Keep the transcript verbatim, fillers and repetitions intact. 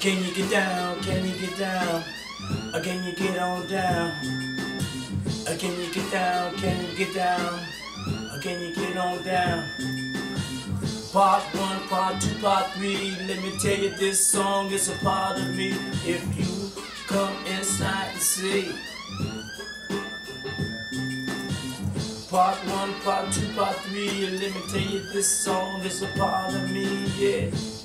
Can you get down? Can you get down? Can you get on down? Can you get down? Can you get down? Can you get on down? Part one, part two, part three. Let me tell you, this song is a part of me. If you come inside and see. Part one, part two, part three. Let me tell you, this song is a part of me. Yeah.